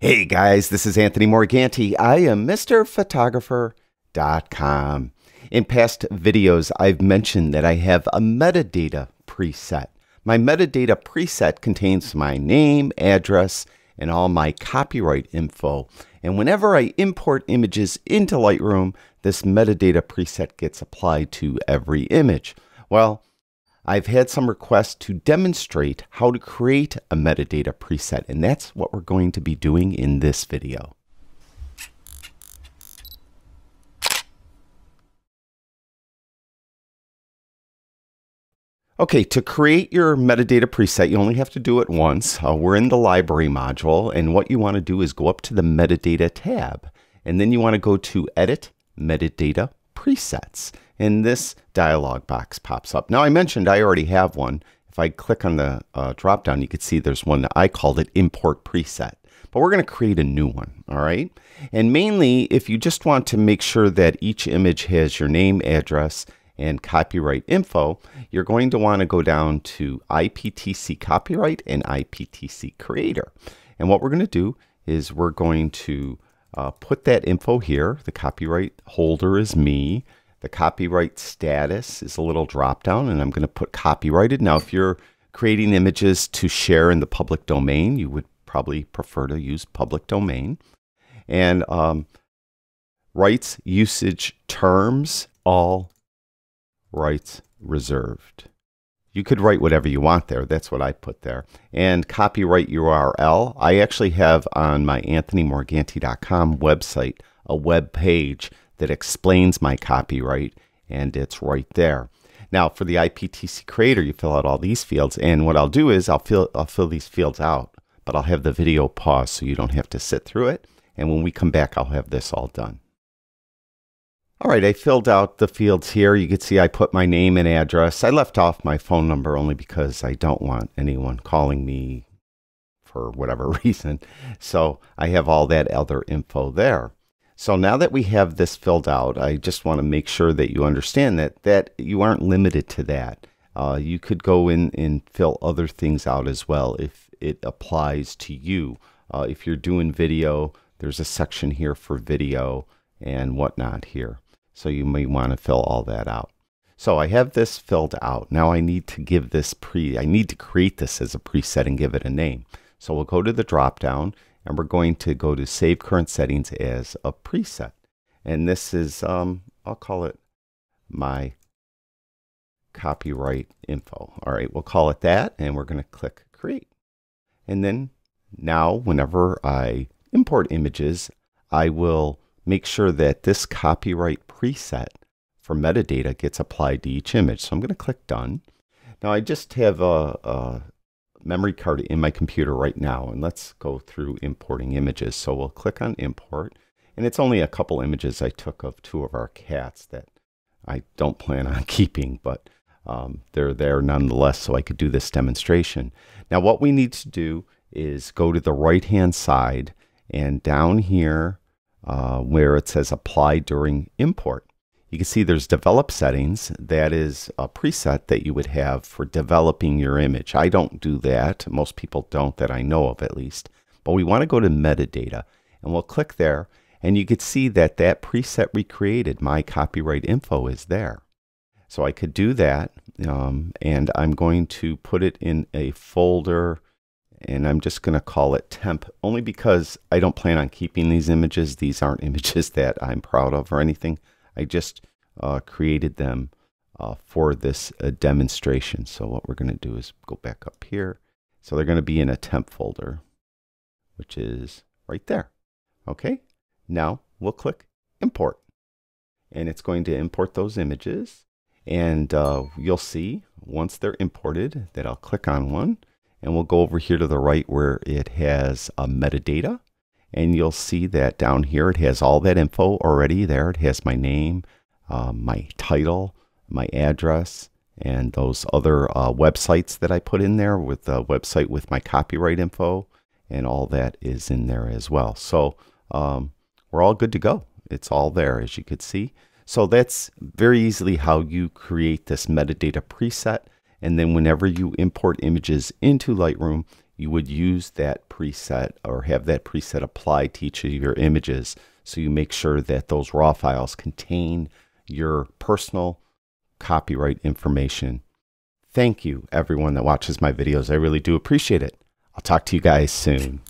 Hey guys, this is Anthony Morganti. I am MrPhotographer.com. In past videos, I've mentioned that I have a metadata preset. My metadata preset contains my name, address, and all my copyright info. And whenever I import images into Lightroom, this metadata preset gets applied to every image. Well, I've had some requests to demonstrate how to create a metadata preset, and that's what we're going to be doing in this video. Okay, to create your metadata preset, you only have to do it once. We're in the library module, and what you want to do is go up to the metadata tab, and then you want to go to Edit Metadata Presets. And this dialog box pops up. Now I mentioned I already have one. If I click on the drop down, you can see there's one that I called it Import Preset. But we're going to create a new one, all right? And mainly, if you just want to make sure that each image has your name, address, and copyright info, you're going to want to go down to IPTC Copyright and IPTC Creator. And what we're going to do is we're going to put that info here. The copyright holder is me. The copyright status is a little drop down, and I'm going to put copyrighted. Now, if you're creating images to share in the public domain, you would probably prefer to use public domain. And rights, usage, terms, all rights reserved. You could write whatever you want there. That's what I put there. And copyright URL. I actually have on my AnthonyMorganti.com website a web page that explains my copyright, and it's right there. Now for the IPTC creator, you fill out all these fields, and what I'll do is I'll fill these fields out, but I'll have the video paused so you don't have to sit through it, and when we come back I'll have this all done. All right, I filled out the fields here. You can see I put my name and address. I left off my phone number only because I don't want anyone calling me for whatever reason. So I have all that other info there. So now that we have this filled out, I just want to make sure that you understand that you aren't limited to that. You could go in and fill other things out as well if it applies to you. If you're doing video, there's a section here for video and whatnot here. So you may want to fill all that out. So I have this filled out. Now I need to give this I need to create this as a preset and give it a name. So we'll go to the drop down, and we're going to go to Save Current Settings as a Preset. And this is, I'll call it my copyright info. All right, we'll call it that, and we're going to click Create. And then now, whenever I import images, I will make sure that this copyright preset for metadata gets applied to each image. So I'm going to click Done. Now I just have a memory card in my computer right now, and let's go through importing images. So we'll click on import, and it's only a couple images I took of two of our cats that I don't plan on keeping, but they're there nonetheless, so I could do this demonstration. Now what we need to do is go to the right hand side and down here where it says apply during import. You can see there's develop settings. That is a preset that you would have for developing your image. I don't do that. Most people don't that I know of, at least. But we want to go to metadata, and we'll click there, and you can see that that preset we created, my copyright info, is there. So I could do that, and I'm going to put it in a folder, and I'm just going to call it temp, only because I don't plan on keeping these images. These aren't images that I'm proud of or anything. I just created them for this demonstration. So what we're going to do is go back up here. So they're going to be in a temp folder, which is right there. Okay, now we'll click import. And it's going to import those images. And you'll see once they're imported that I'll click on one. And we'll go over here to the right where it has a metadata. And you'll see that down here it has all that info already there. It has my name, my title, my address, and those other websites that I put in there with the website with my copyright info. And all that is in there as well. So we're all good to go. It's all there, as you could see. So that's very easily how you create this metadata preset. And then whenever you import images into Lightroom, you would use that preset or have that preset apply to each of your images, so you make sure that those raw files contain your personal copyright information. Thank you, everyone that watches my videos. I really do appreciate it. I'll talk to you guys soon.